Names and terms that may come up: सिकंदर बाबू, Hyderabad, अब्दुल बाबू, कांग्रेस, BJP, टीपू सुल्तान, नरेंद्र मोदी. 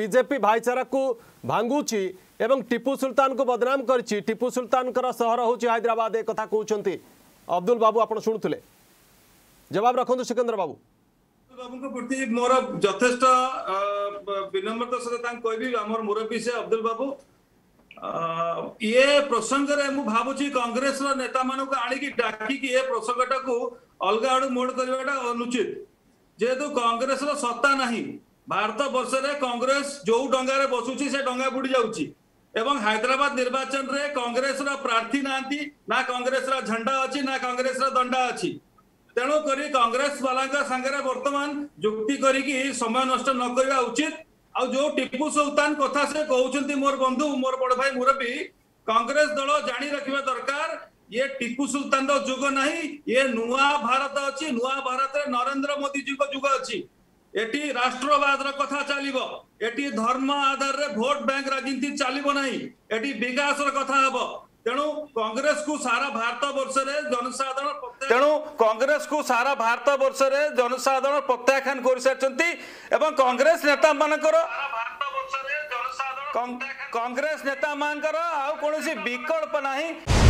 BJP भाईचारा को भांगुची एवं टीपू सुल्तान को बदनाम करछि। टीपू सुल्तान कर शहर होछि हैदराबाद। एक कथा कहउछंती अब्दुल बाबू आपण सुणुथिले, जवाब रखंतु सिकंदर बाबू। बाबू प्रति मोर जथेष्ट विनम्रता सहित कहबी आमर मुरब्बी से अब्दुल बाबू ये प्रसंग रे मु भाबुची कांग्रेस रो नेता मानक आणी की डाकी की ए प्रसंगटा को अलग आड़ मोड़ करवाटा अनुचित। जेहेतु कांग्रेस रो सत्ता नाही, भारत वर्ष रे कांग्रेस जो डंगार बसुची से डंगा बुड़ी जाउची। एवं हैदराबाद निर्वाचन रे कांग्रेस रा प्रार्थी नांती, ना कांग्रेस रा झंडा अछि ना कांग्रेस रा दंडा अछि। तेणु करी कांग्रेस वाला संगे वर्तमान जुक्ति करिकी समय नष्ट न करबा उचित। आ जो टीपू सुल्तान कथा से कहउचंती मोर बंधु मोर बड़ भाई मुरबी, कांग्रेस दल जानी रखिबा दरकार ये टीपू सुल्तान रो जुग नाही, ये नुआ भारत अछि। नुआ भारत रे नरेंद्र मोदी जी को जुग अछि। एटी राष्ट्रवाद कथा चलिब, एटी धर्म आधार रे भोट बैंक राजनीति चलिब नाही, एटी विकास कथा हबो। तेणु कांग्रेस को सारा भारत वर्ष रे जनसाधारण प्रत्याख्यान कर सारचंती। एवं कांग्रेस नेता मानकर कांग्रेस नेता मानकर आ कोनोसी विकल्प नाही।